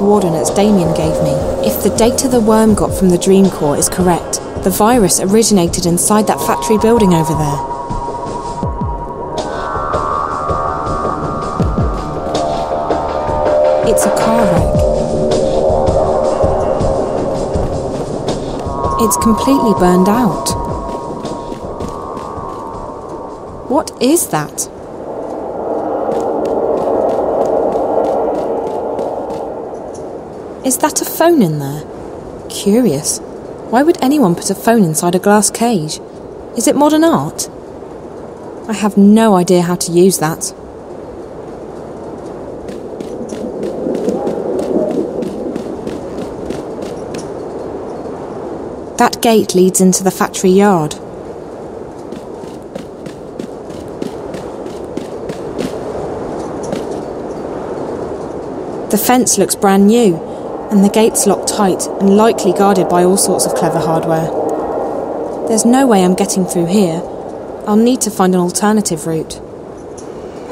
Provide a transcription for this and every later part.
coordinates Damien gave me. If the data the worm got from the Dream Corps is correct, the virus originated inside that factory building over there. It's a car wreck. It's completely burned out. What is that? Is that a phone in there? Curious. Why would anyone put a phone inside a glass cage? Is it modern art? I have no idea how to use that. That gate leads into the factory yard. The fence looks brand new, and the gate's locked tight and likely guarded by all sorts of clever hardware. There's no way I'm getting through here. I'll need to find an alternative route.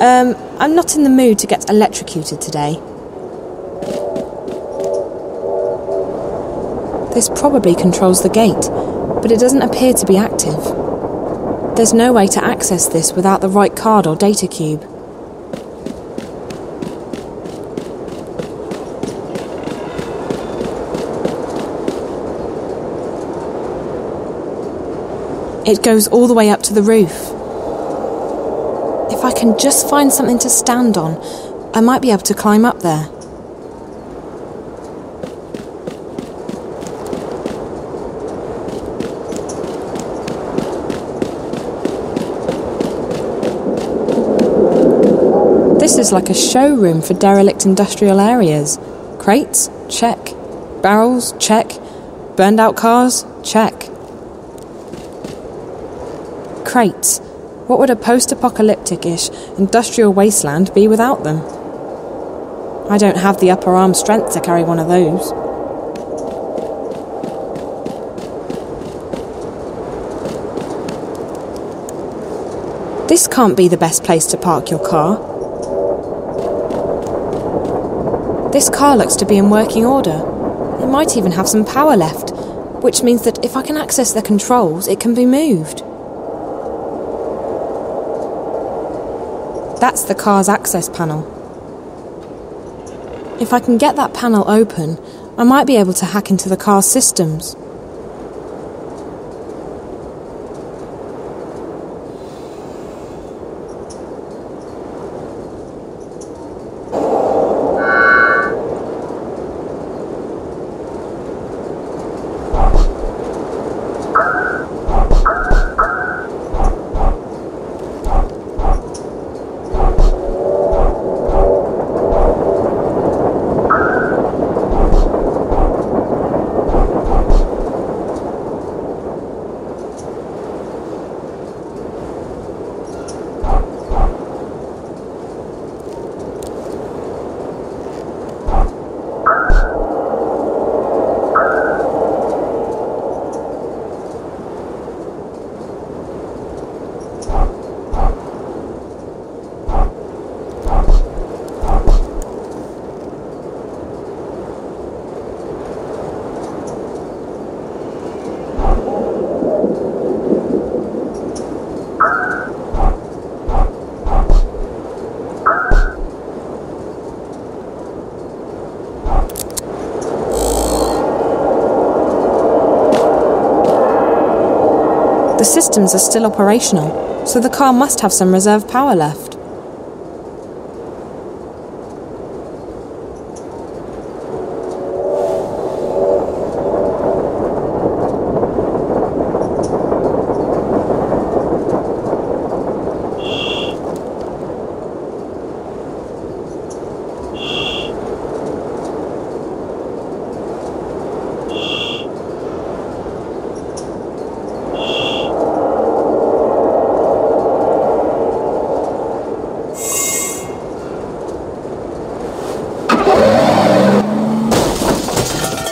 I'm not in the mood to get electrocuted today. This probably controls the gate, but it doesn't appear to be active. There's no way to access this without the right card or data cube. It goes all the way up to the roof. If I can just find something to stand on, I might be able to climb up there. This is like a showroom for derelict industrial areas. Crates? Check. Barrels? Check. Burned out cars? Check. Crates. What would a post-apocalyptic-ish industrial wasteland be without them? I don't have the upper arm strength to carry one of those. This can't be the best place to park your car. This car looks to be in working order. It might even have some power left, which means that if I can access the controls, it can be moved. That's the car's access panel. If I can get that panel open, I might be able to hack into the car's systems. The systems are still operational, so the car must have some reserve power left.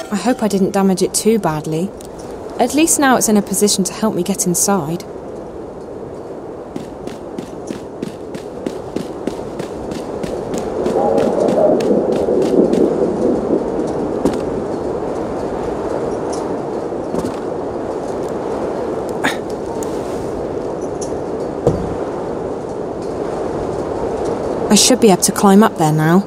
I hope I didn't damage it too badly. At least now it's in a position to help me get inside. I should be able to climb up there now.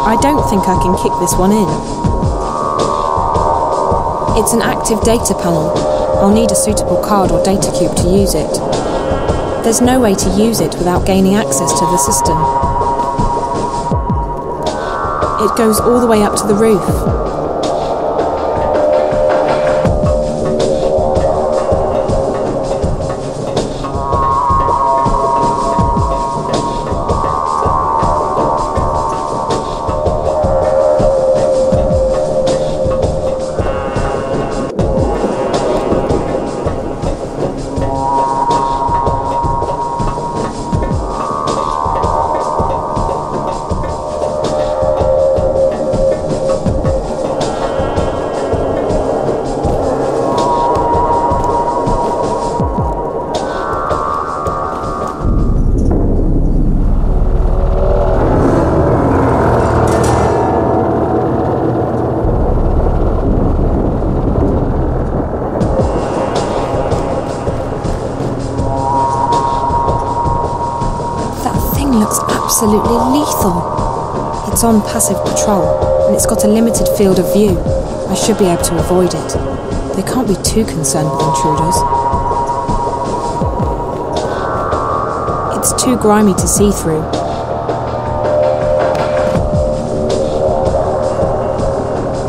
I don't think I can kick this one in. It's an active data panel. I'll need a suitable card or data cube to use it. There's no way to use it without gaining access to the system. It goes all the way up to the roof. Absolutely lethal. It's on passive patrol, and it's got a limited field of view. I should be able to avoid it. They can't be too concerned with intruders. It's too grimy to see through.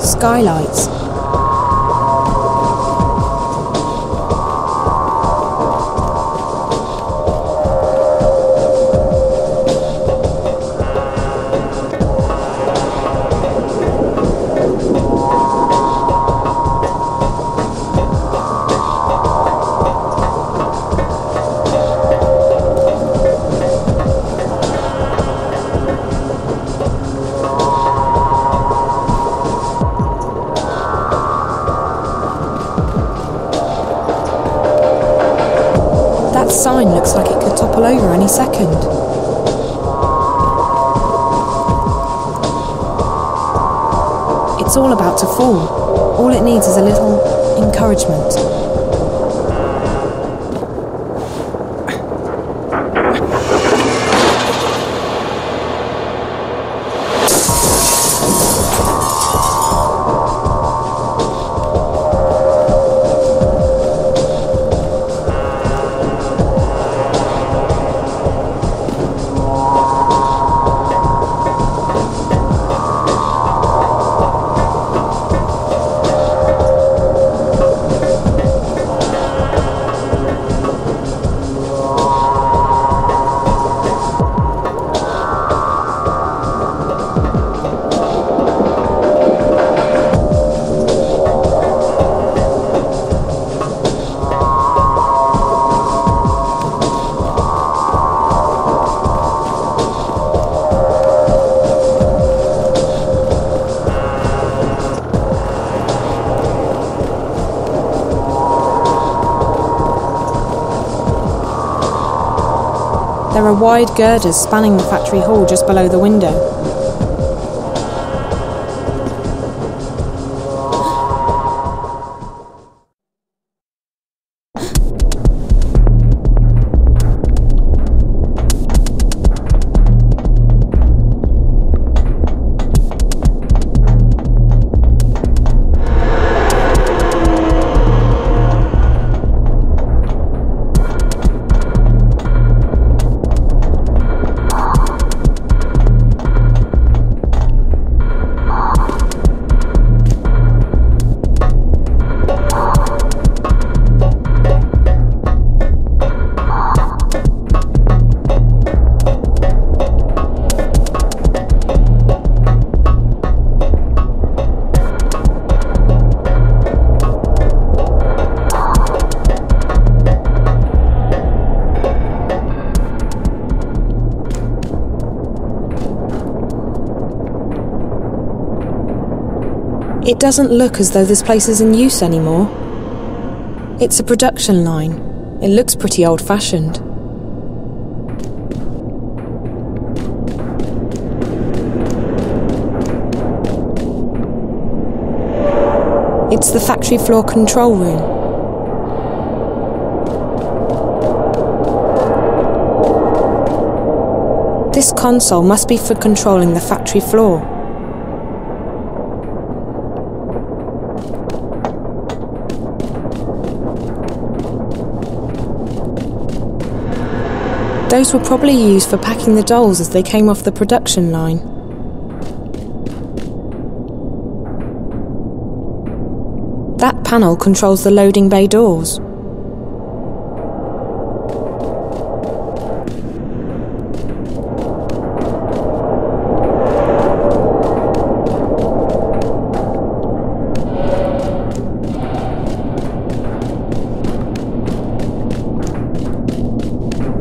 Skylights. Looks like it could topple over any second. It's all about to fall. All it needs is a little encouragement. There are wide girders spanning the factory hall just below the window. It doesn't look as though this place is in use anymore. It's a production line. It looks pretty old-fashioned. It's the factory floor control room. This console must be for controlling the factory floor. Those were probably used for packing the dolls as they came off the production line. That panel controls the loading bay doors.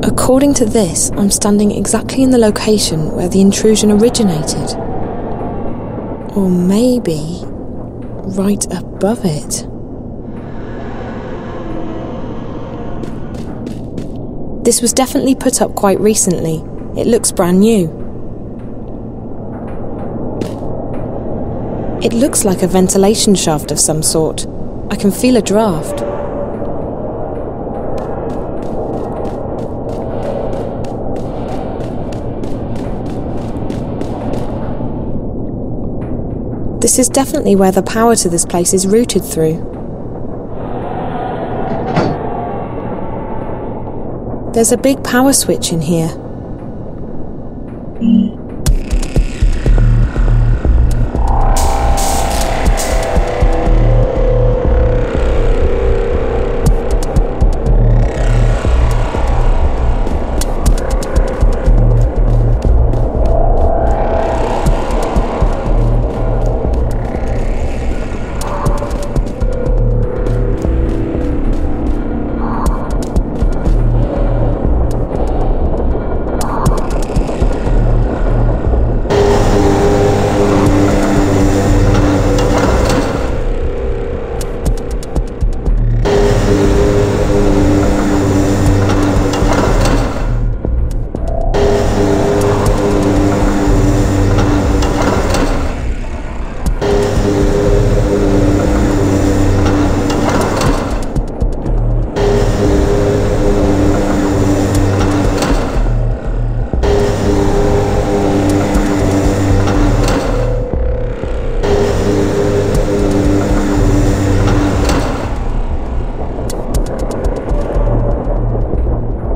According to this, I'm standing exactly in the location where the intrusion originated. Or maybe right above it. This was definitely put up quite recently. It looks brand new. It looks like a ventilation shaft of some sort. I can feel a draft. This is definitely where the power to this place is routed through. There's a big power switch in here.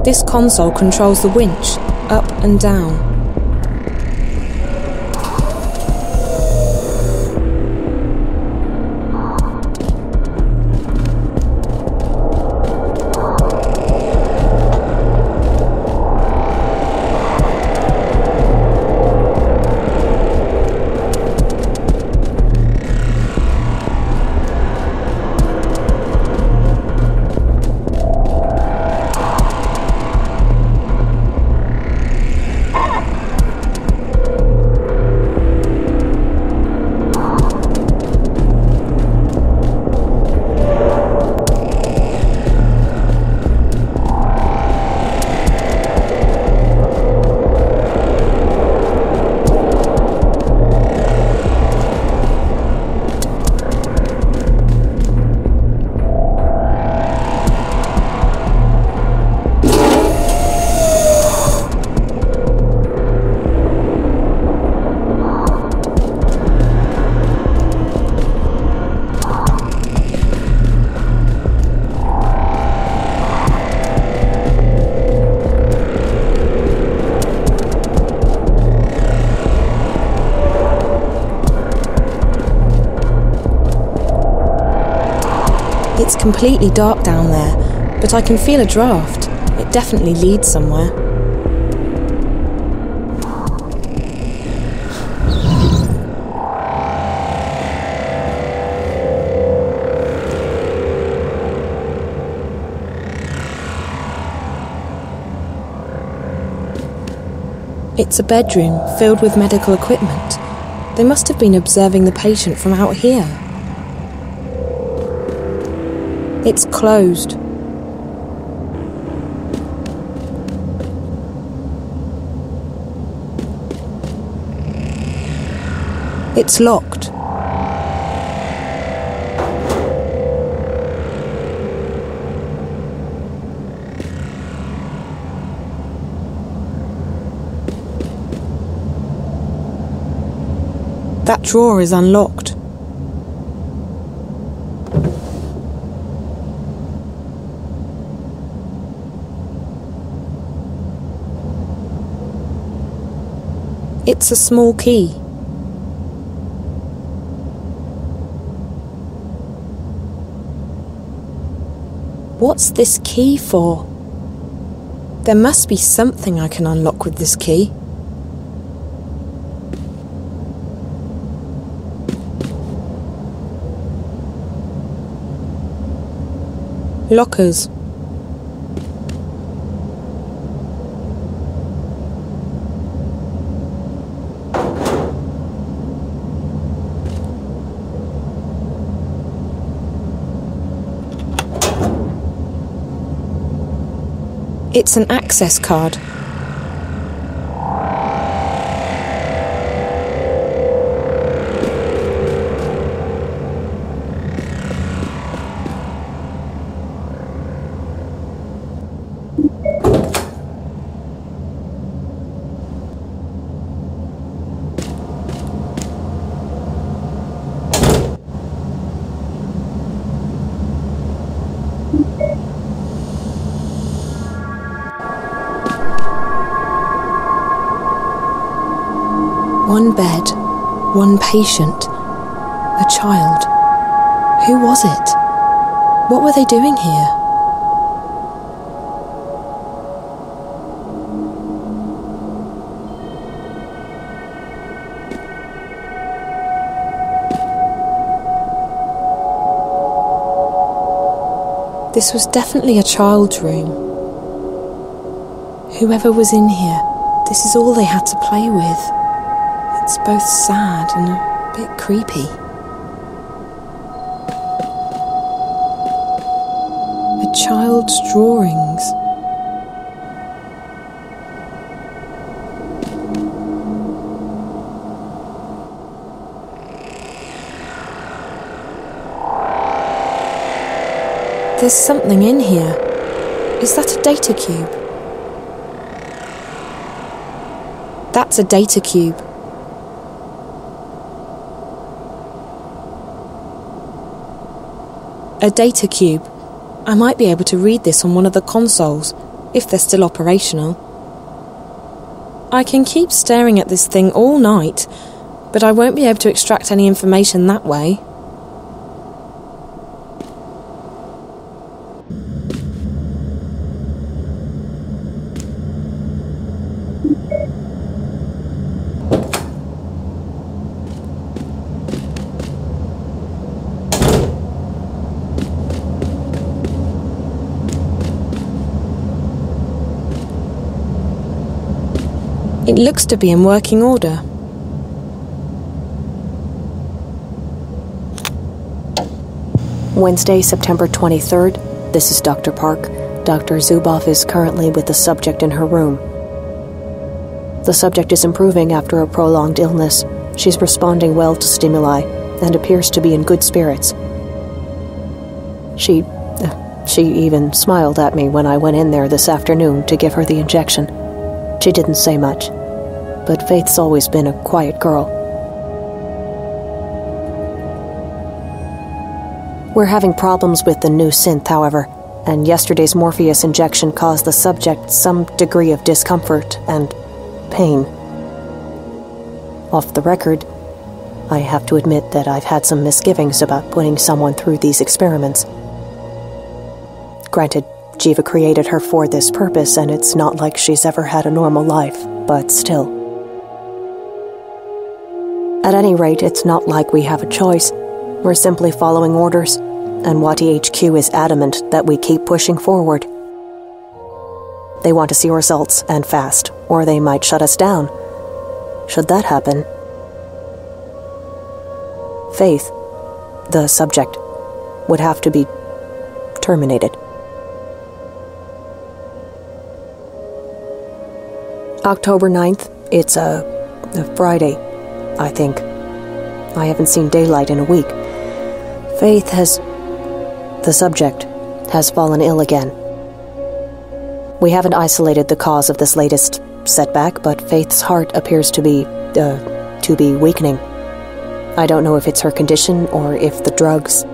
This console controls the winch, up and down. It's completely dark down there, but I can feel a draft. It definitely leads somewhere. It's a bedroom filled with medical equipment. They must have been observing the patient from out here. It's closed. It's locked. That drawer is unlocked. It's a small key. What's this key for? There must be something I can unlock with this key. Lockers. It's an access card. One bed, one patient, a child. Who was it? What were they doing here? This was definitely a child's room. Whoever was in here, this is all they had to play with. It's both sad and a bit creepy. A child's drawings. There's something in here. Is that a data cube? That's a data cube. A data cube. I might be able to read this on one of the consoles, if they're still operational. I can keep staring at this thing all night, but I won't be able to extract any information that way. It looks to be in working order. Wednesday, September 23rd. This is Dr. Park. Dr. Zuboff is currently with the subject in her room. The subject is improving after a prolonged illness. She's responding well to stimuli and appears to be in good spirits. She even smiled at me when I went in there this afternoon to give her the injection. She didn't say much. But Faith's always been a quiet girl. We're having problems with the new synth, however, and yesterday's Morpheus injection caused the subject some degree of discomfort and pain. Off the record, I have to admit that I've had some misgivings about putting someone through these experiments. Granted, Jiva created her for this purpose, and it's not like she's ever had a normal life, but still. At any rate, it's not like we have a choice. We're simply following orders, and Wati HQ is adamant that we keep pushing forward. They want to see results, and fast, or they might shut us down. Should that happen, Faith, the subject, would have to be terminated. October 9th, it's a Friday, I think. I haven't seen daylight in a week. Faith has... the subject has fallen ill again. We haven't isolated the cause of this latest setback, but Faith's heart appears to be weakening. I don't know if it's her condition or if the drugs.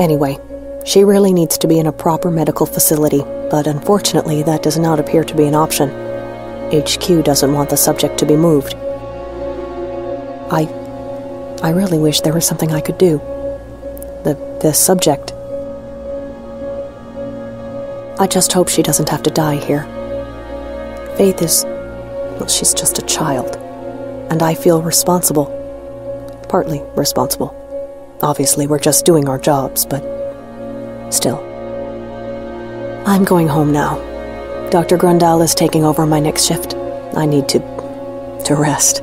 Anyway, she really needs to be in a proper medical facility, but unfortunately that does not appear to be an option. HQ doesn't want the subject to be moved. I really wish there was something I could do. The subject. I just hope she doesn't have to die here. Faith is... well, she's just a child. And I feel responsible. Partly responsible. Obviously, we're just doing our jobs, but... still. I'm going home now. Dr. Grundahl is taking over my next shift. I need to rest.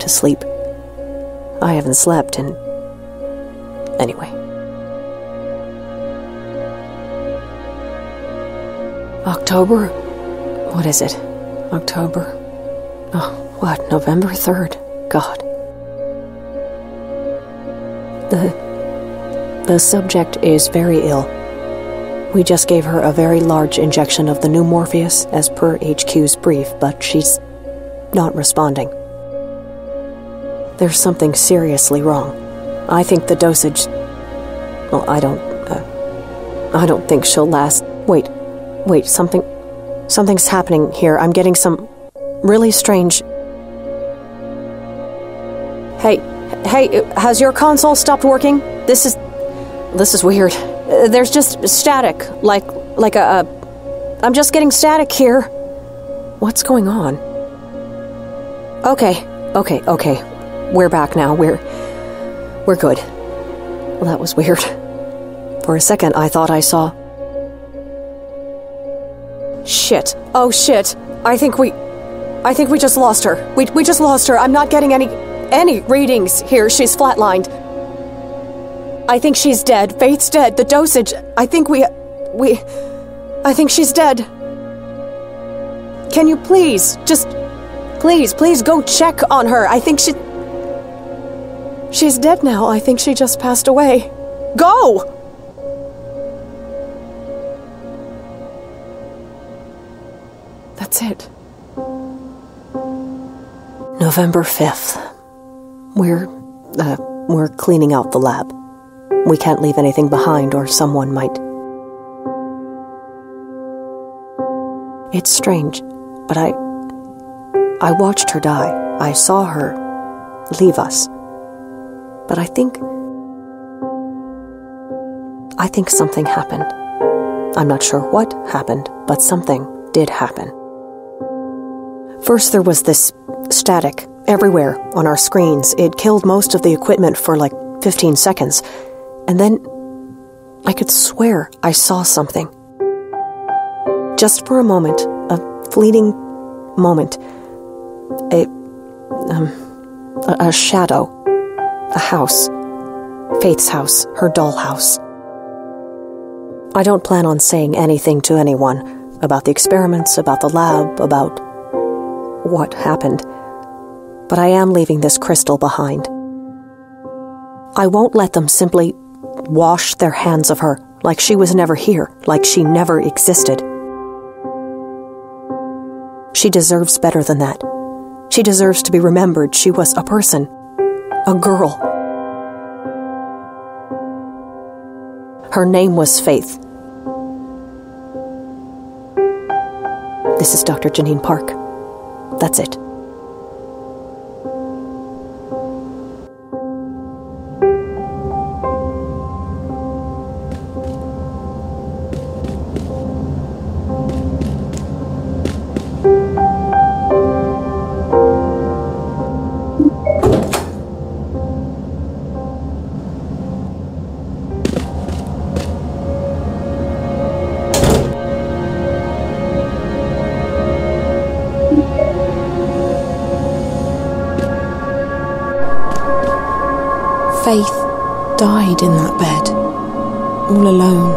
To sleep. I haven't slept in... anyway. October? What is it? October? Oh, what? November 3rd? God. The subject is very ill. We just gave her a very large injection of the new Morpheus as per HQ's brief, but she's not responding. There's something seriously wrong. I think the dosage... well, I don't think she'll last... Wait, something's happening here. I'm getting some really strange... Hey, has your console stopped working? This is weird. There's just static, like I'm just getting static here. What's going on? Okay. We're back now. We're good. Well, that was weird. For a second, I thought I saw... shit. Oh, shit. I think we just lost her. We just lost her. I'm not getting any readings here. She's flatlined. I think she's dead. Faith's dead. The dosage... I think she's dead. Can you please, just... Please go check on her. I think she... she's dead now. I think she just passed away. Go! That's it. November 5th. We're cleaning out the lab. We can't leave anything behind or someone might... It's strange, but I watched her die. I saw her leave us. But I think something happened. I'm not sure what happened, but something did happen. First, there was this static everywhere on our screens. It killed most of the equipment for like 15 seconds. And then I could swear I saw something. Just for a moment, a fleeting moment, a shadow. A house. Faith's house. Her dollhouse. I don't plan on saying anything to anyone about the experiments, about the lab, about what happened. But I am leaving this crystal behind. I won't let them simply wash their hands of her, like she was never here, like she never existed. She deserves better than that. She deserves to be remembered. She was a person. A girl. Her name was Faith. This is Dr. Janine Park. That's it. Faith died in that bed, all alone.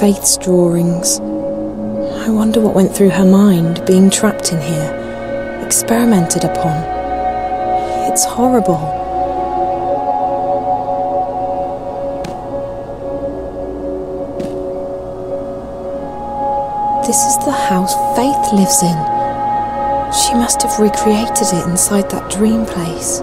Faith's drawings. I wonder what went through her mind, being trapped in here, experimented upon. It's horrible. This is the house Faith lives in. She must have recreated it inside that dream place.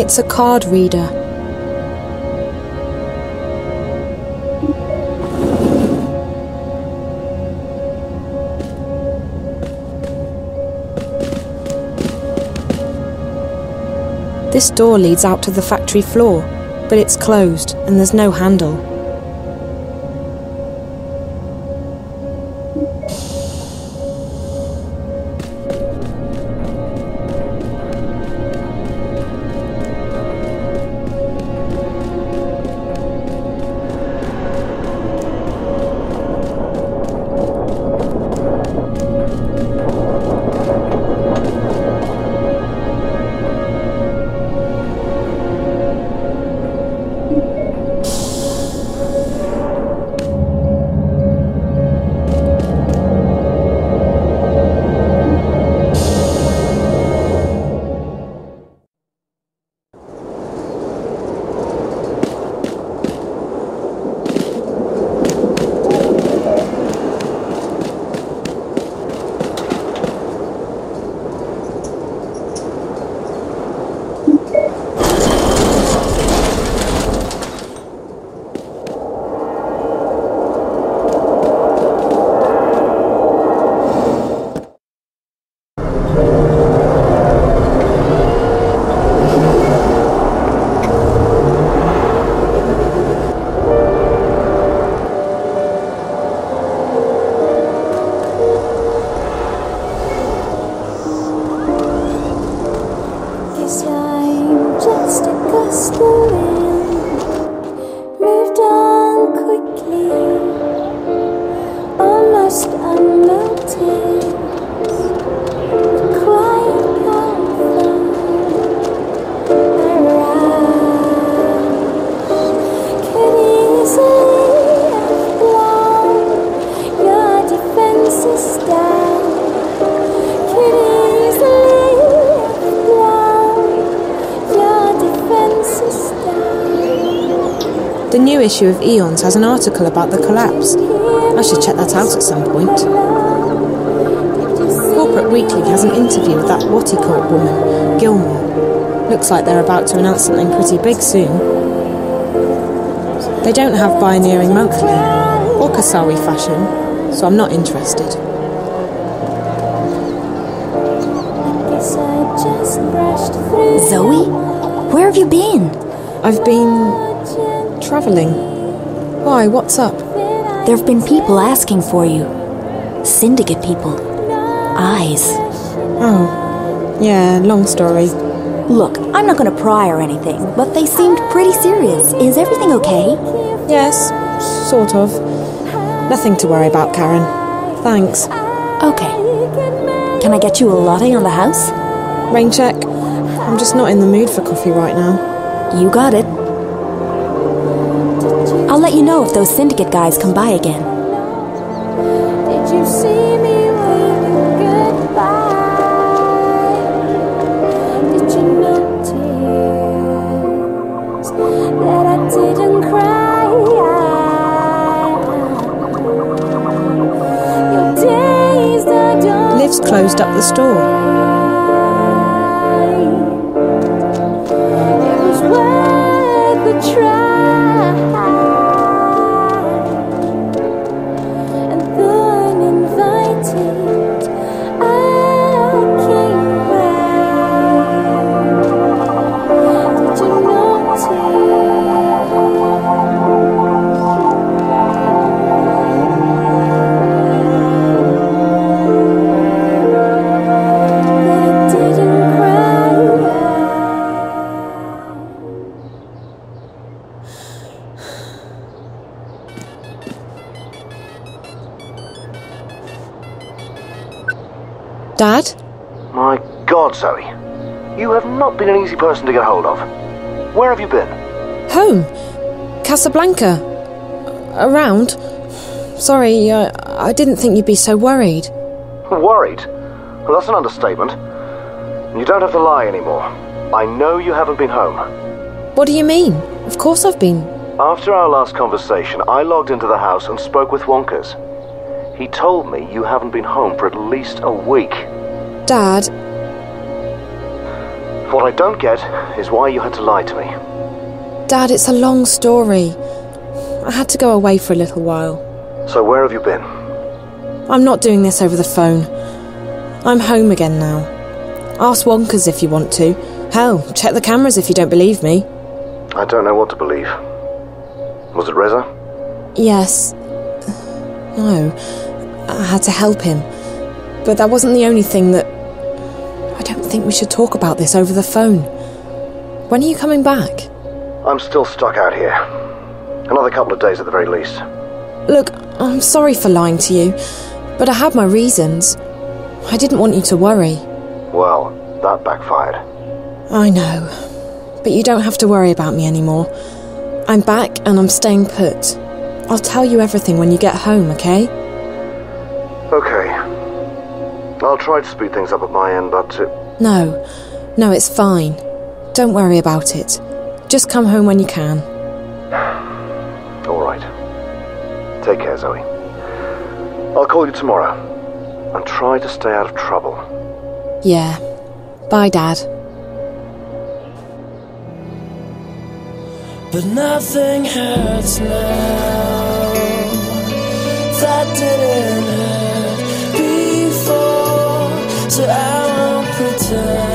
It's a card reader. This door leads out to the factory floor, but it's closed and there's no handle. The new issue of E.ONS has an article about the collapse. I should check that out at some point. Corporate Weekly has an interview with that WatiCorp woman, Gilmore. Looks like they're about to announce something pretty big soon. They don't have Bioneering Monthly or Kasawi Fashion, so I'm not interested. Zoe? Where have you been? I've been... travelling. Why, what's up? There have been people asking for you. Syndicate people. Eyes. Oh. Yeah, long story. Look, I'm not going to pry or anything, but they seemed pretty serious. Is everything okay? Yes, sort of. Nothing to worry about, Karen. Thanks. Okay. Can I get you a latte on the house? Rain check. I'm just not in the mood for coffee right now. You got it. I'll let you know if those syndicate guys come by again. Did you see me waving goodbye? Did you notice that I didn't cry? Your days that don't... Liv's closed up the store. Dad? My God, Zoe. You have not been an easy person to get hold of. Where have you been? Home. Casablanca. Around. Sorry, I didn't think you'd be so worried. Worried? Well, that's an understatement. You don't have to lie anymore. I know you haven't been home. What do you mean? Of course I've been. After our last conversation, I logged into the house and spoke with Wonkers. He told me you haven't been home for at least a week. Dad. What I don't get is why you had to lie to me. Dad, it's a long story. I had to go away for a little while. So where have you been? I'm not doing this over the phone. I'm home again now. Ask Wonkers if you want to. Hell, check the cameras if you don't believe me. I don't know what to believe. Was it Reza? Yes. No. I had to help him. But that wasn't the only thing that... I don't think we should talk about this over the phone. When are you coming back? I'm still stuck out here. Another couple of days at the very least. Look, I'm sorry for lying to you, but I had my reasons. I didn't want you to worry. Well, that backfired. I know. But you don't have to worry about me anymore. I'm back and I'm staying put. I'll tell you everything when you get home, okay? Okay. I'll try to speed things up at my end, but... No, it's fine. Don't worry about it. Just come home when you can. All right. Take care, Zoe. I'll call you tomorrow. And try to stay out of trouble. Yeah. Bye, Dad. But nothing hurts now. That didn't hurt before, so I won't pretend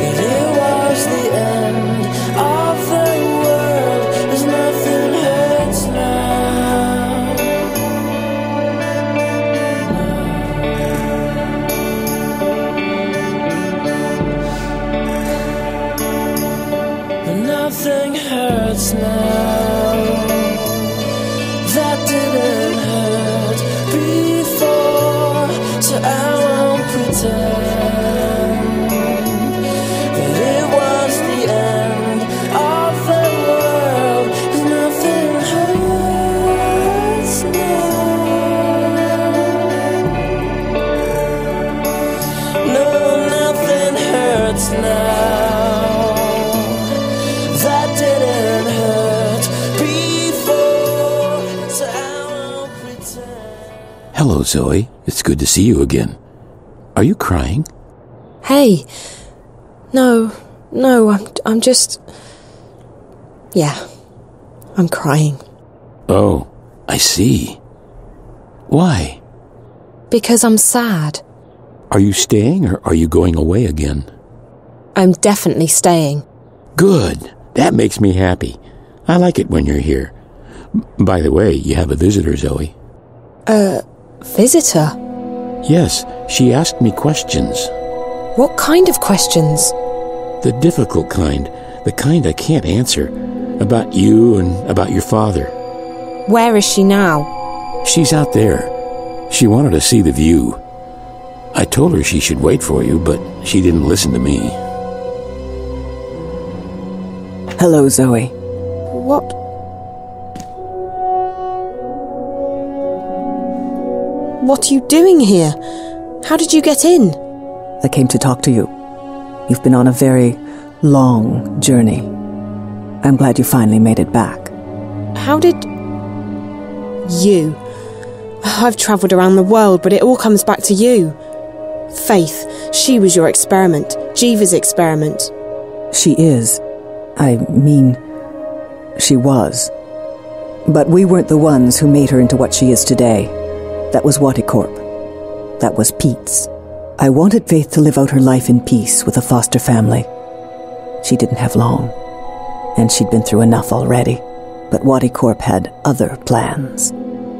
that it was the end of the world. 'Cause nothing hurts now. But nothing hurts now. Hello, Zoe. It's good to see you again. Are you crying? Hey. No, I'm just... Yeah, I'm crying. Oh, I see. Why? Because I'm sad. Are you staying or are you going away again? I'm definitely staying. Good. That makes me happy. I like it when you're here. By the way, you have a visitor, Zoe. Visitor? Yes, she asked me questions. What kind of questions? The difficult kind. The kind I can't answer. About you and about your father. Where is she now? She's out there. She wanted to see the view. I told her she should wait for you, but she didn't listen to me. Hello, Zoe. What? What are you doing here? How did you get in? I came to talk to you. You've been on a very long journey. I'm glad you finally made it back. How did... you? I've travelled around the world, but it all comes back to you. Faith, she was your experiment. Jiva's experiment. She is. I mean, she was. But we weren't the ones who made her into what she is today. That was WatiCorp. That was Pete's. I wanted Faith to live out her life in peace with a foster family. She didn't have long, and she'd been through enough already. But WatiCorp had other plans.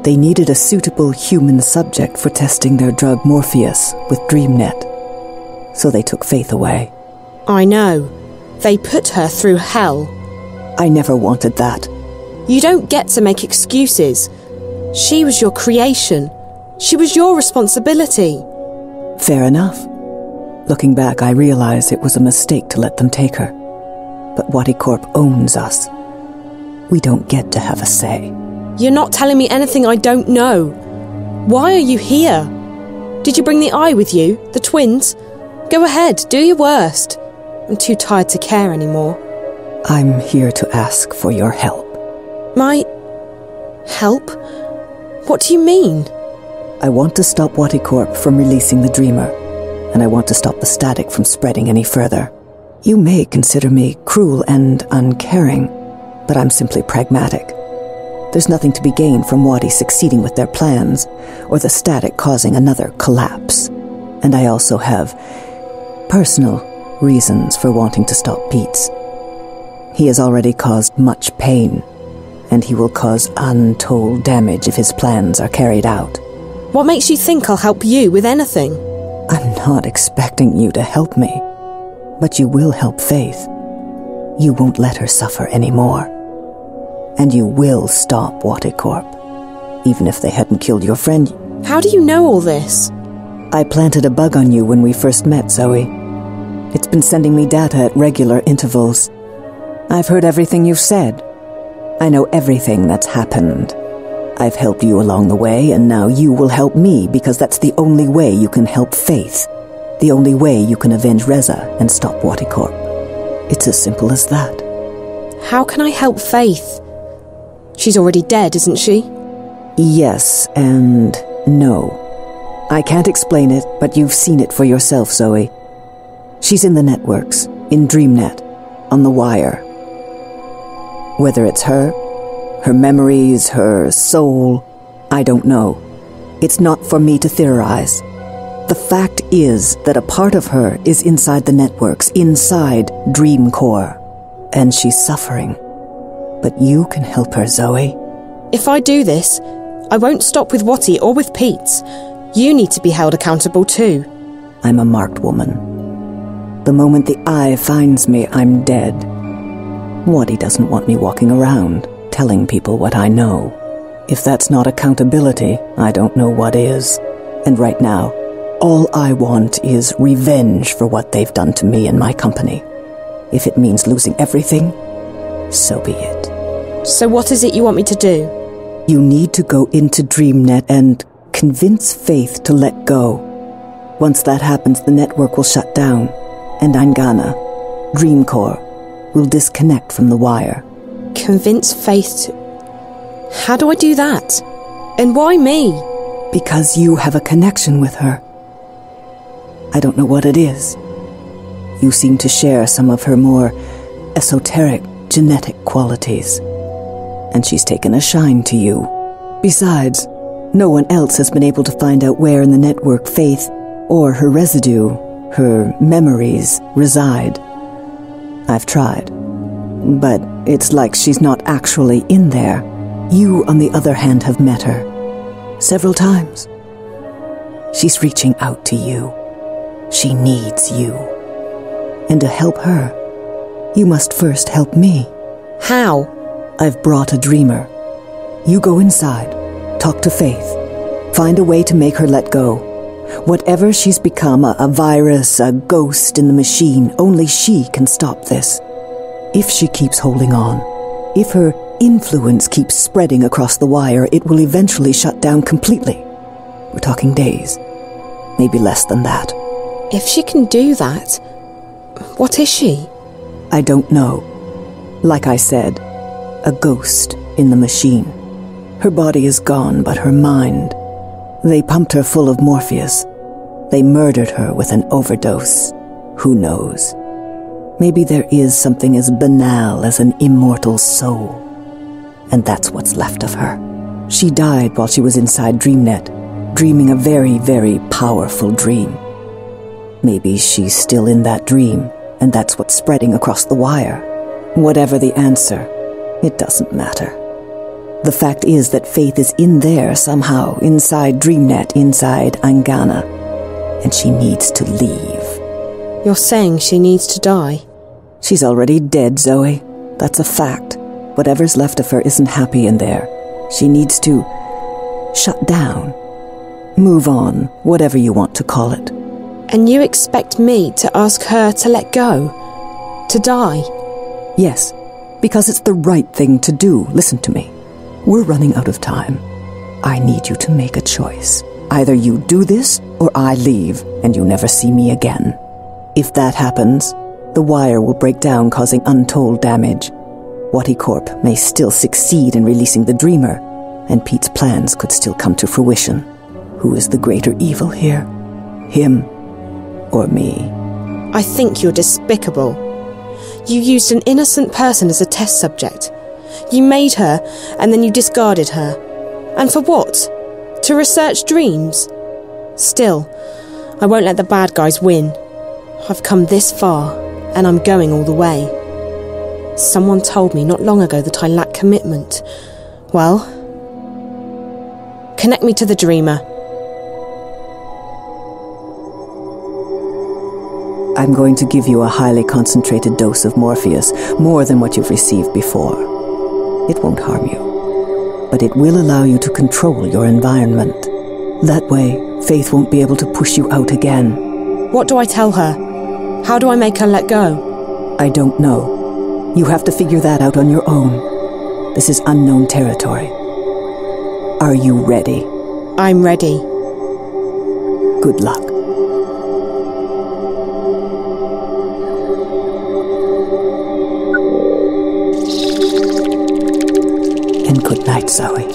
They needed a suitable human subject for testing their drug Morpheus with DreamNet. So they took Faith away. I know. They put her through hell. I never wanted that. You don't get to make excuses. She was your creation. She was your responsibility. Fair enough. Looking back, I realize it was a mistake to let them take her. But WatiCorp owns us. We don't get to have a say. You're not telling me anything I don't know. Why are you here? Did you bring the Eye with you? The twins? Go ahead, do your worst. I'm too tired to care anymore. I'm here to ask for your help. My... help? What do you mean? I want to stop WatiCorp from releasing the Dreamer, and I want to stop the static from spreading any further. You may consider me cruel and uncaring, but I'm simply pragmatic. There's nothing to be gained from Wati succeeding with their plans, or the static causing another collapse. And I also have personal reasons for wanting to stop Pete's. He has already caused much pain, and he will cause untold damage if his plans are carried out. What makes you think I'll help you with anything? I'm not expecting you to help me, but you will help Faith. You won't let her suffer anymore. And you will stop WatiCorp, even if they hadn't killed your friend. How do you know all this? I planted a bug on you when we first met, Zoe. It's been sending me data at regular intervals. I've heard everything you've said. I know everything that's happened. I've helped you along the way, and now you will help me, because that's the only way you can help Faith. The only way you can avenge Reza and stop WatiCorp. It's as simple as that. How can I help Faith? She's already dead, isn't she? Yes and no. I can't explain it, but you've seen it for yourself, Zoe. She's in the networks, in DreamNet, on the wire. Whether it's her memories, her soul, I don't know. It's not for me to theorize. The fact is that a part of her is inside the networks, inside Dream Corps, and she's suffering. But you can help her, Zoe. If I do this, I won't stop with Wati or with Pete's. You need to be held accountable too. I'm a marked woman. The moment the Eye finds me, I'm dead. Wati doesn't want me walking around, telling people what I know. If that's not accountability, I don't know what is. And right now, all I want is revenge for what they've done to me and my company. If it means losing everything, so be it. So what is it you want me to do? You need to go into DreamNet and convince Faith to let go. Once that happens, the network will shut down, and Angana, Dream Corps, will disconnect from the wire. Convince Faith to... How do I do that? And why me? Because you have a connection with her. I don't know what it is. You seem to share some of her more esoteric genetic qualities. And she's taken a shine to you. Besides, no one else has been able to find out where in the network Faith, or her residue, her memories, reside. I've tried, but it's like she's not actually in there. You, on the other hand, have met her several times. She's reaching out to you. She needs you. And to help her, you must first help me. How? I've brought a Dreamer. You go inside, talk to Faith, find a way to make her let go. Whatever she's become, a virus, a ghost in the machine, only she can stop this. If she keeps holding on, if her influence keeps spreading across the wire, it will eventually shut down completely. We're talking days, maybe less than that. If she can do that, what is she? I don't know. Like I said, a ghost in the machine. Her body is gone, but her mind... They pumped her full of Morpheus. They murdered her with an overdose. Who knows? Maybe there is something as banal as an immortal soul. And that's what's left of her. She died while she was inside DreamNet, dreaming a very, very powerful dream. Maybe she's still in that dream, and that's what's spreading across the wire. Whatever the answer, it doesn't matter. The fact is that Faith is in there somehow, inside DreamNet, inside Angana, and she needs to leave. You're saying she needs to die? She's already dead, Zoe. That's a fact. Whatever's left of her isn't happy in there. She needs to shut down. move on, whatever you want to call it. And you expect me to ask her to let go? To die? Yes, because it's the right thing to do. Listen to me. We're running out of time. I need you to make a choice. Either you do this, or I leave, and you never see me again. If that happens, the wire will break down, causing untold damage. WatiCorp may still succeed in releasing the Dreamer, and Pete's plans could still come to fruition. Who is the greater evil here? Him or me? I think you're despicable. You used an innocent person as a test subject. You made her, and then you discarded her. And for what? To research dreams? Still, I won't let the bad guys win. I've come this far, and I'm going all the way. Someone told me not long ago that I lack commitment. Well, connect me to the Dreamer. I'm going to give you a highly concentrated dose of Morpheus, more than what you've received before. It won't harm you, but it will allow you to control your environment. That way, Faith won't be able to push you out again. What do I tell her? How do I make her let go? I don't know. You have to figure that out on your own. This is unknown territory. Are you ready? I'm ready. Good luck. And good night, Zoe.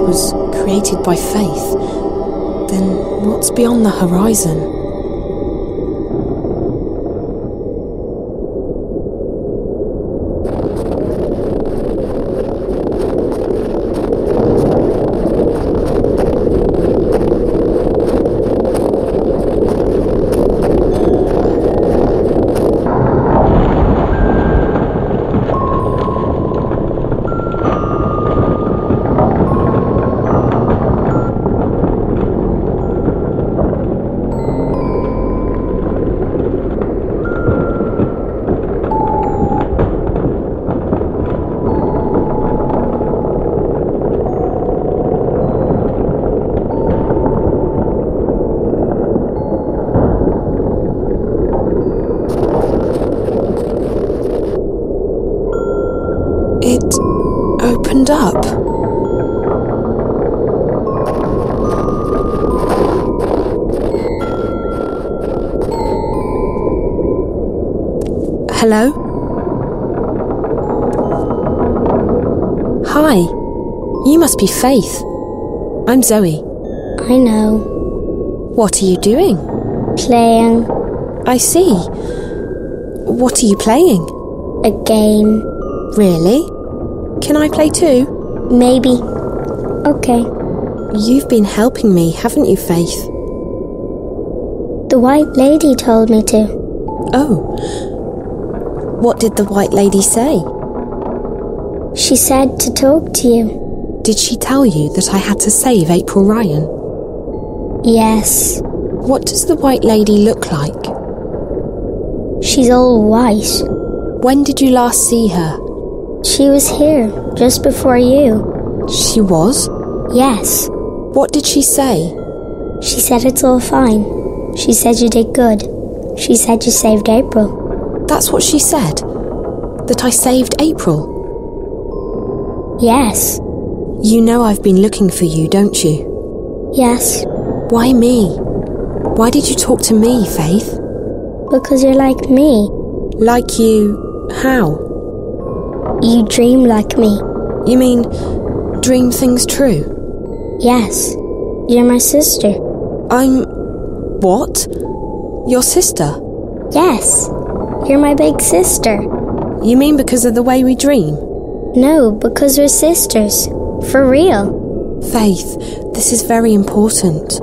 Was created by faith, then what's beyond the horizon? Hello? Hi. You must be Faith. I'm Zoe. I know. What are you doing? Playing. I see. What are you playing? A game. Really? Can I play too? Maybe. Okay. You've been helping me, haven't you, Faith? The White Lady told me to. Oh. What did the White Lady say? She said to talk to you. Did she tell you that I had to save April Ryan? Yes. What does the White Lady look like? She's all white. When did you last see her? She was here, just before you. She was? Yes. What did she say? She said it's all fine. She said you did good. She said you saved April. That's what she said? That I saved April? Yes. You know I've been looking for you, don't you? Yes. Why me? Why did you talk to me, Faith? Because you're like me. Like you... how? You dream like me. You mean, dream things true? Yes. You're my sister. I'm What? Your sister? Yes, you're my big sister. You mean because of the way we dream? No, because we're sisters. For real. Faith, this is very important.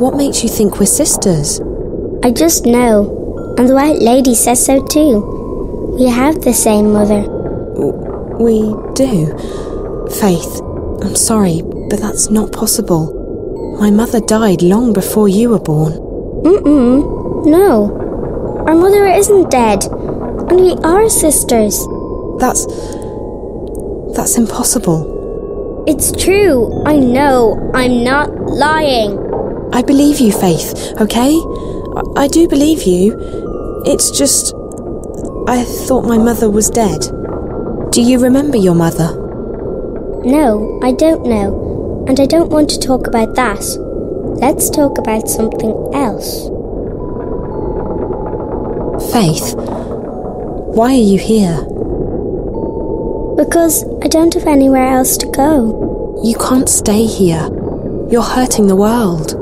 What makes you think we're sisters? I just know. And the White Lady says so too. We have the same mother. We do? Faith, I'm sorry, but that's not possible. My mother died long before you were born. No. Our mother isn't dead. And we are sisters. That's impossible. It's true. I know. I'm not lying. I believe you, Faith, okay? I do believe you. It's just... I thought my mother was dead. Do you remember your mother? No, I don't know. And I don't want to talk about that. Let's talk about something else. Faith, why are you here? Because I don't have anywhere else to go. You can't stay here. You're hurting the world.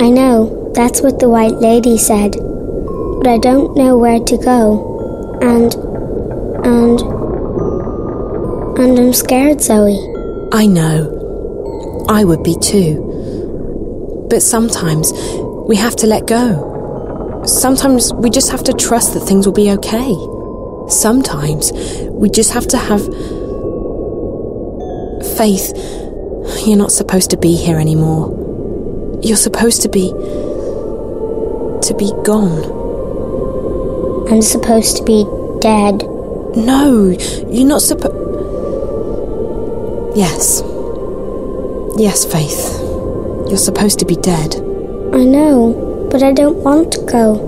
I know. That's what the White Lady said. But I don't know where to go. And I'm scared, Zoe. I know. I would be too. But sometimes we have to let go. Sometimes we just have to trust that things will be okay. Sometimes we just have to have... Faith, you're not supposed to be here anymore. You're supposed to be... gone. I'm supposed to be dead. No, you're not Yes. Yes, Faith. You're supposed to be dead. I know, but I don't want to go.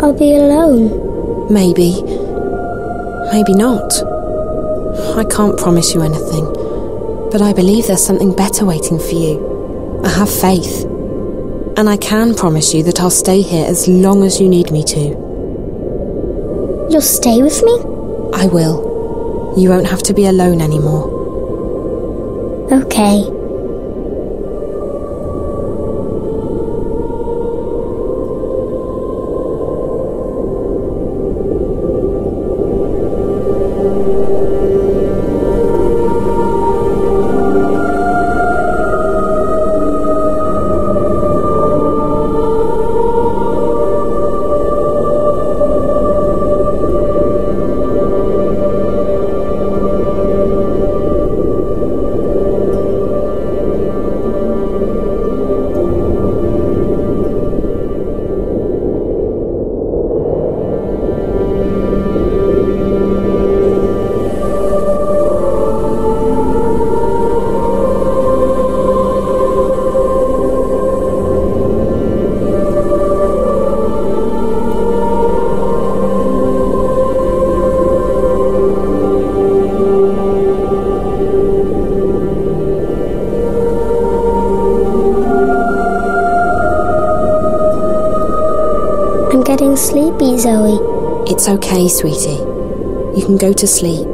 I'll be alone. Maybe. Maybe not. I can't promise you anything. But I believe there's something better waiting for you. I have faith. And I can promise you that I'll stay here as long as you need me to. You'll stay with me? I will. You won't have to be alone anymore. Okay. Sleepy, Zoe. It's okay, sweetie. You can go to sleep.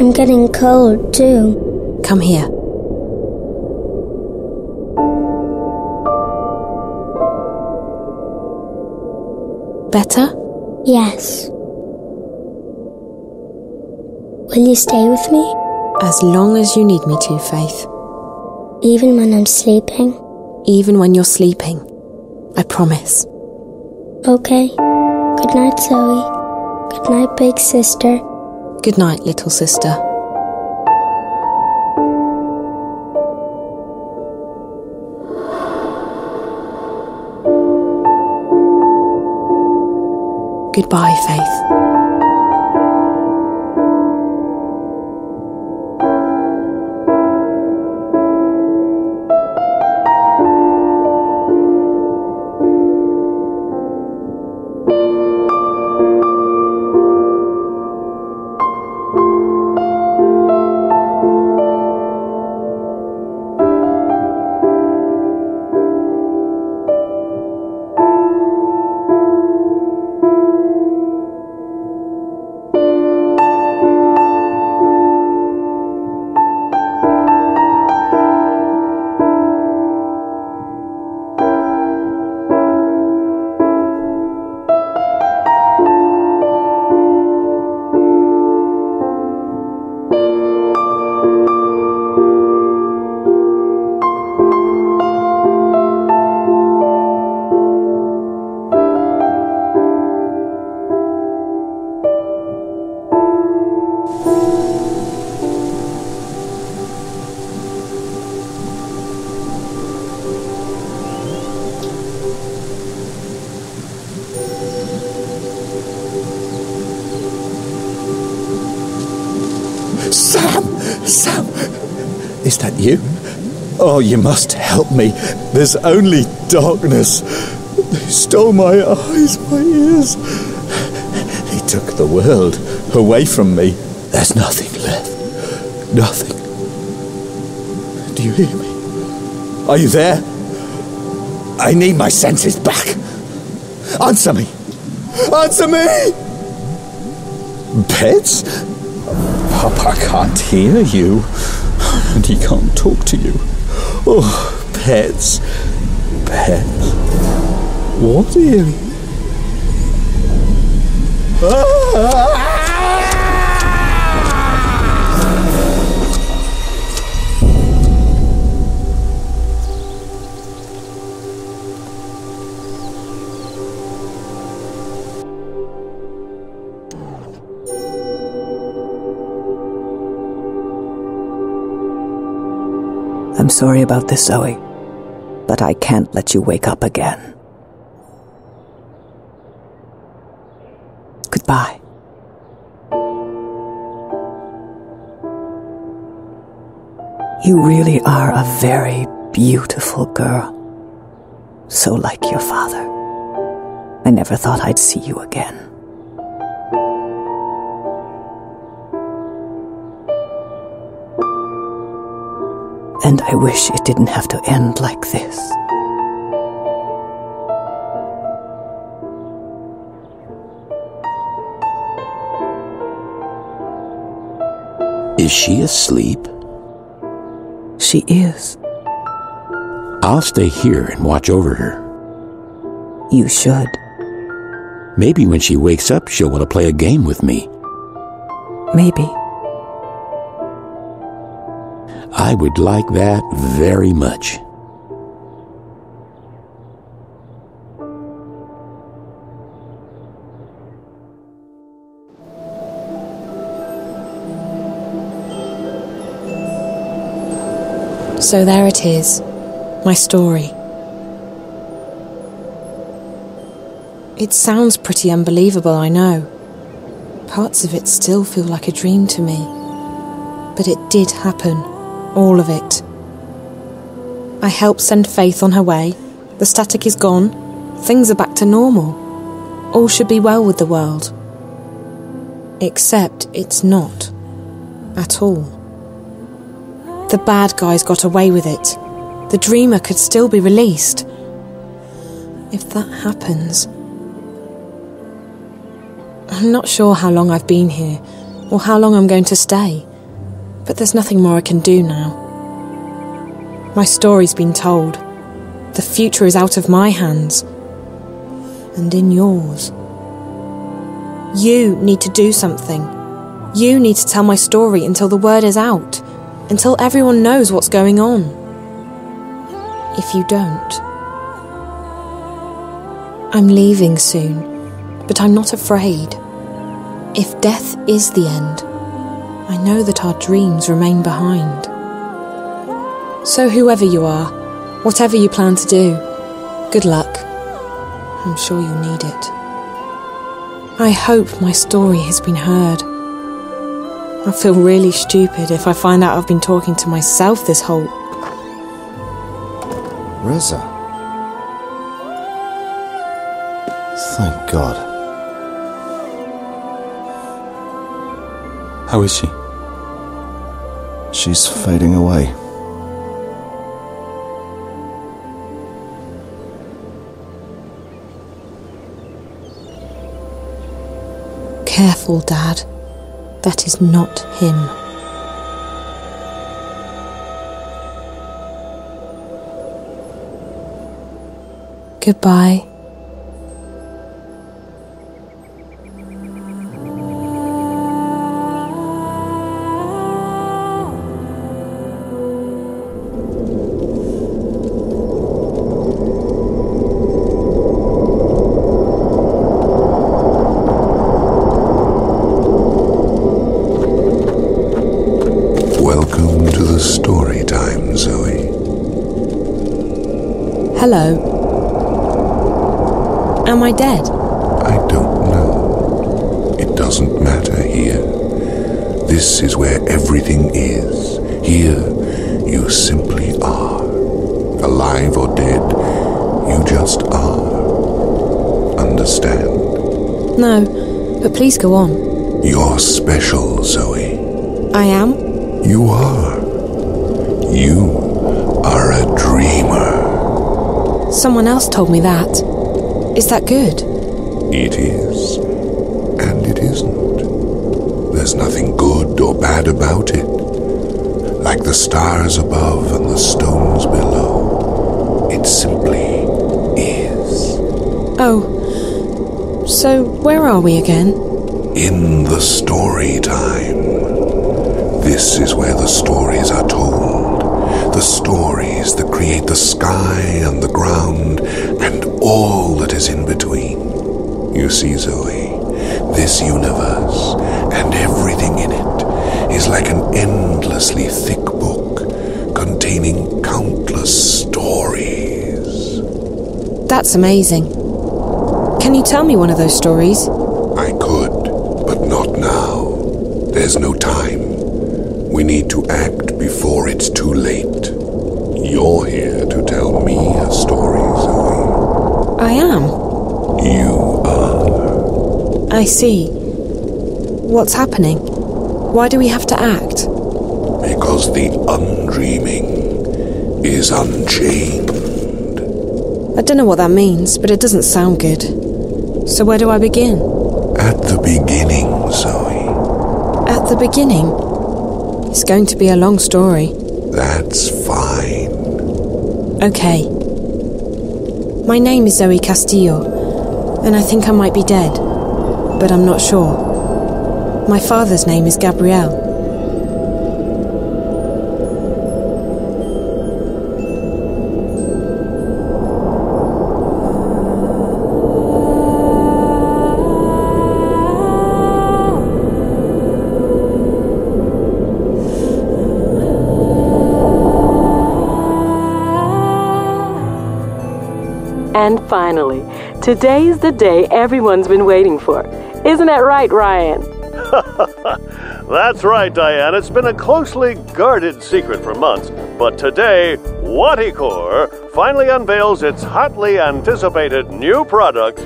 I'm getting cold, too. Come here. Better? Yes. Will you stay with me? As long as you need me to, Faith. Even when I'm sleeping? Even when you're sleeping. I promise. Okay. Good night, Zoe. Good night, big sister. Good night, little sister. Goodbye, Faith. you? Oh, you must help me. There's only darkness. They stole my eyes, my ears. They took the world away from me. There's nothing left. Nothing. Do you hear me? Are you there? I need my senses back. Answer me. Answer me! Pets? Papa can't hear you. And he can't talk to you. Oh, pets. Pets. What is it? Ah! I'm sorry about this, Zoe, but I can't let you wake up again. Goodbye. You really are a very beautiful girl, so like your father. I never thought I'd see you again. And I wish it didn't have to end like this. Is she asleep? She is. I'll stay here and watch over her. You should. Maybe when she wakes up, she'll want to play a game with me. Maybe. I would like that very much. So there it is, my story. It sounds pretty unbelievable, I know. Parts of it still feel like a dream to me. But it did happen. All of it. I help send Faith on her way. The static is gone. Things are back to normal. All should be well with the world. Except it's not. At all. The bad guys got away with it. The Dreamer could still be released. If that happens... I'm not sure how long I've been here, or how long I'm going to stay. But there's nothing more I can do now. My story's been told. The future is out of my hands. And in yours. You need to do something. You need to tell my story until the word is out. Until everyone knows what's going on. If you don't... I'm leaving soon. But I'm not afraid. If death is the end... I know that our dreams remain behind. So whoever you are, whatever you plan to do, good luck. I'm sure you'll need it. I hope my story has been heard. I feel really stupid if I find out I've been talking to myself this whole... Reza. Thank God. How is she? She's fading away. Careful, Dad. That is not him. Goodbye. Hello. Am I dead? I don't know. It doesn't matter here. This is where everything is. Here You simply are. Alive or dead, you just are. Understand? No, but please go on. You're special, Zoe. I am? You are. You are a dreamer. Someone else told me that. Is that good? It is. And it isn't. There's nothing good or bad about it. Like the stars above and the stones below, it simply is. Oh, so where are we again? In the story time. This is where the stories are told. The stories that create the sky and the ground and all that is in between. You see, Zoe, this universe and everything in it is like an endlessly thick book containing countless stories. That's amazing. Can you tell me one of those stories? I could, but not now. There's no time. We need to act before it's too late. You're here to tell me a story, Zoe. I am. You are. I see. What's happening? Why do we have to act? Because the undreaming is unchained. I don't know what that means, but it doesn't sound good. So where do I begin? At the beginning, Zoe. At the beginning? It's going to be a long story. That's fine. Okay. My name is Zoe Castillo, and I think I might be dead, but I'm not sure. My father's name is Gabrielle. And finally, today's the day everyone's been waiting for. Isn't that right, Ryan? That's right, Diane. It's been a closely guarded secret for months, but today, WatiCorp finally unveils its hotly anticipated new product,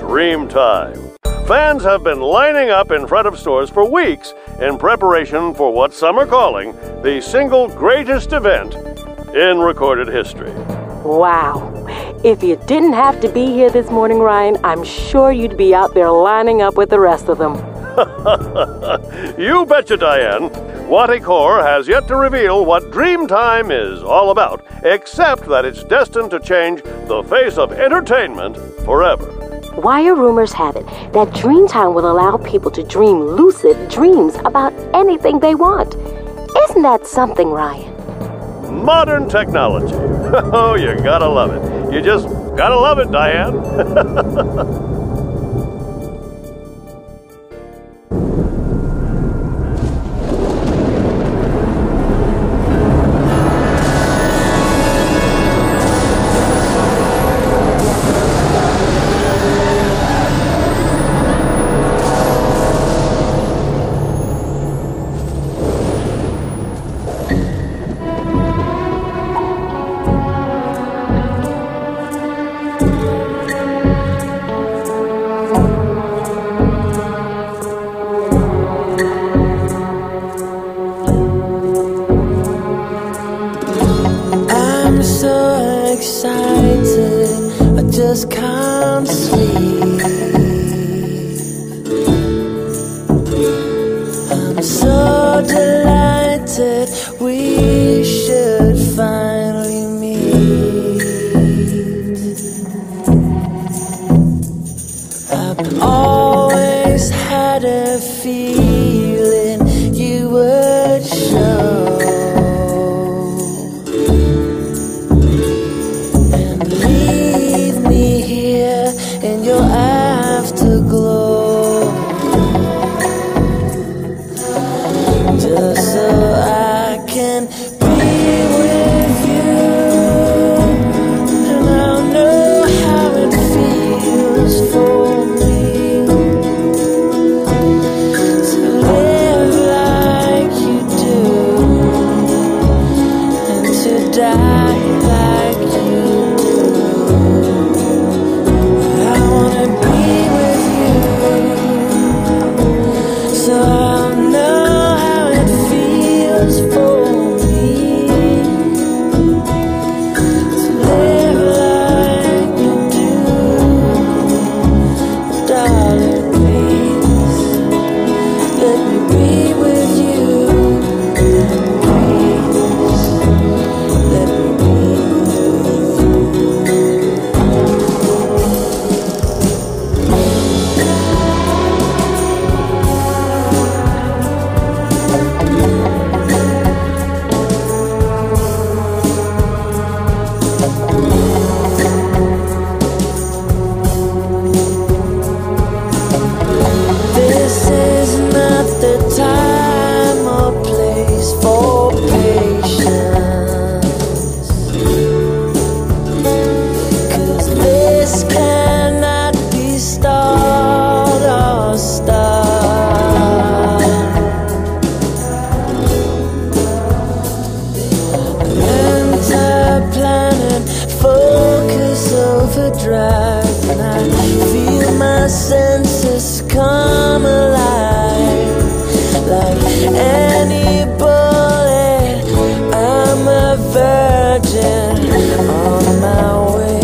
Dreamtime. Fans have been lining up in front of stores for weeks in preparation for what some are calling the single greatest event in recorded history. Wow. If you didn't have to be here this morning, Ryan, I'm sure you'd be out there lining up with the rest of them. You betcha, Diane. WatiCorp has yet to reveal what Dreamtime is all about, except that it's destined to change the face of entertainment forever. Wire rumors have it that Dreamtime will allow people to dream lucid dreams about anything they want. Isn't that something, Ryan? Modern technology. Oh, you gotta love it. You just gotta love it, Diane. For me. drive, and I feel my senses come alive. Like any bullet, I'm a virgin on my way.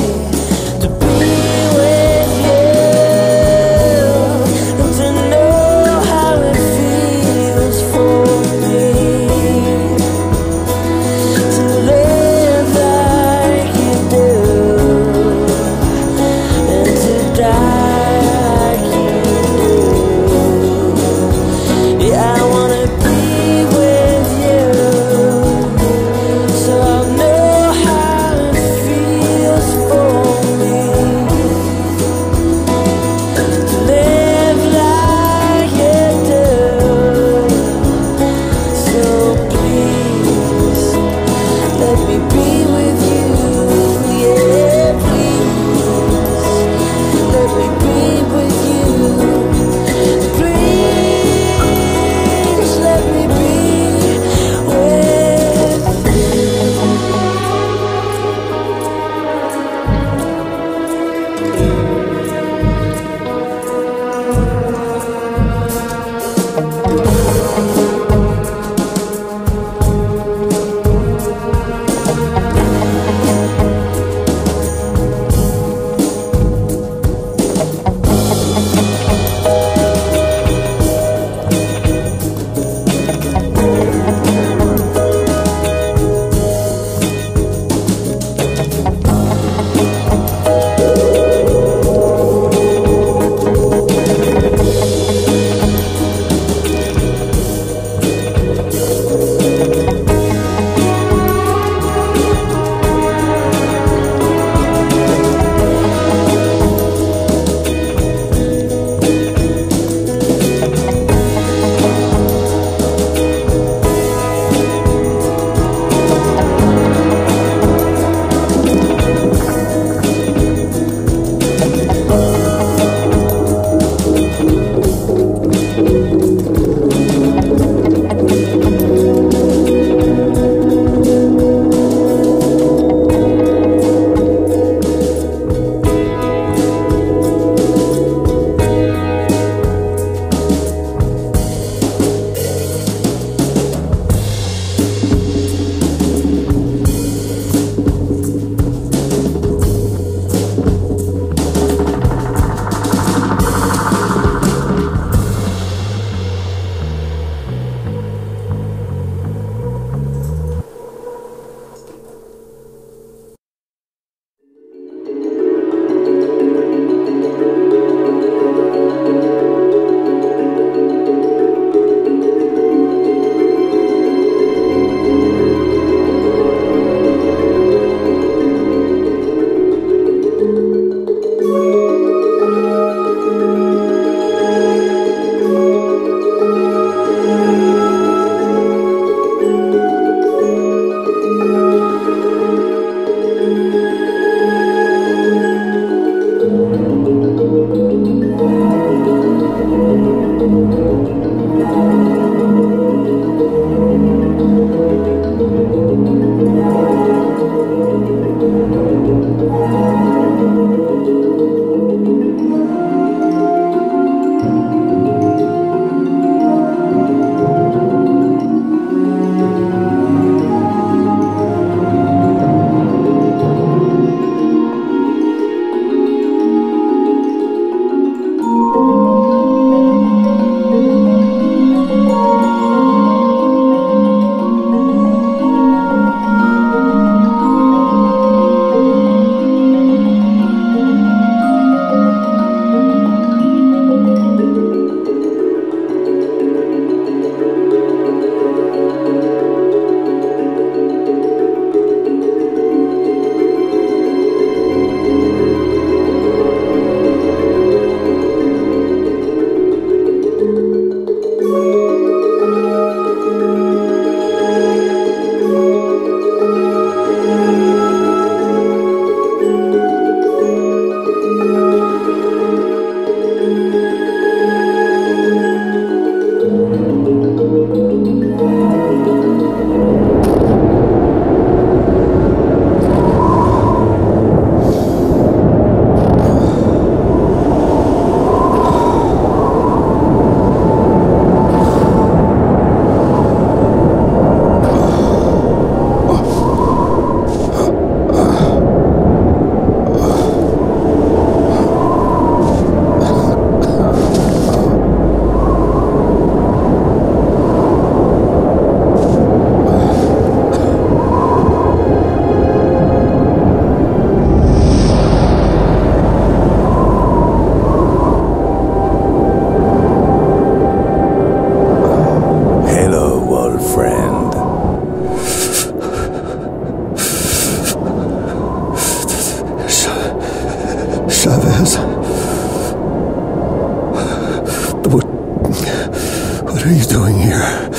are you doing here?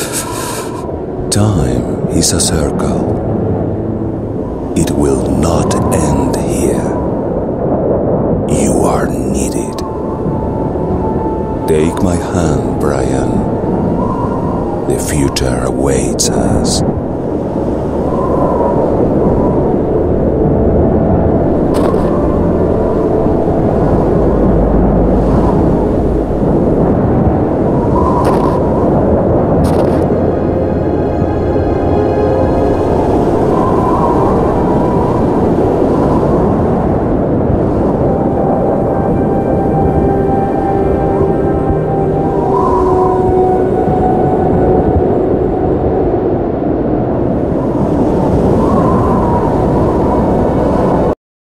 Time is a circle. It will not end here. You are needed. Take my hand, Brian. The future awaits us.